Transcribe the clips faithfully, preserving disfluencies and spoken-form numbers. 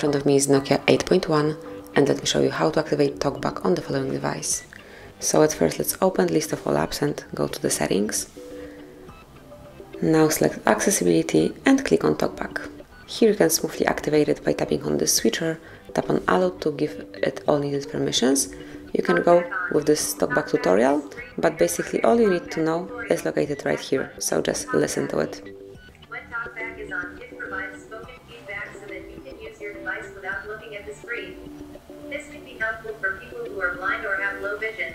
front of me is Nokia eight point one, and let me show you how to activate TalkBack on the following device. So at first let's open list of all apps and go to the settings. Now select accessibility and click on TalkBack. Here you can smoothly activate it by tapping on the switcher, tap on allow to give it all needed permissions. You can go with this TalkBack tutorial, but basically all you need to know is located right here, so just listen to it. When TalkBack is on, it provides spoken feedback so that you can use your device without looking at the screen. This can be helpful for people who are blind or have low vision.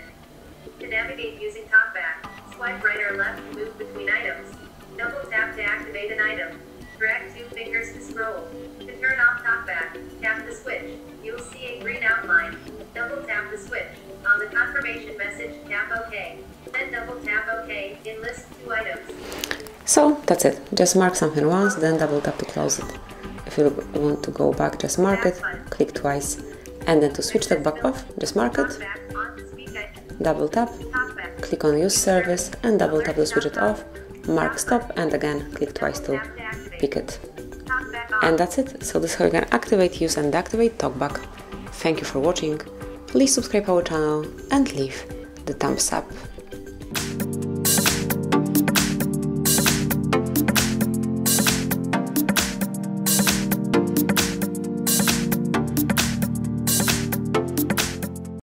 To navigate using TalkBack, swipe right or left to move between items. Double tap to activate an item. Drag two fingers to scroll. To turn off TalkBack, tap the switch. You'll see a green outline. Double tap the switch. On the confirmation message, tap OK. Then double tap OK and list two items. So that's it. Just mark something once, then double tap to close it. If you want to go back, just mark it, click twice, and then to switch TalkBack off, just mark it, double tap, click on use service, and double tap to switch it off, mark stop, and again click twice to pick it. And that's it. So this is how you can activate, use and deactivate TalkBack. Thank you for watching. Please subscribe our channel and leave the thumbs up.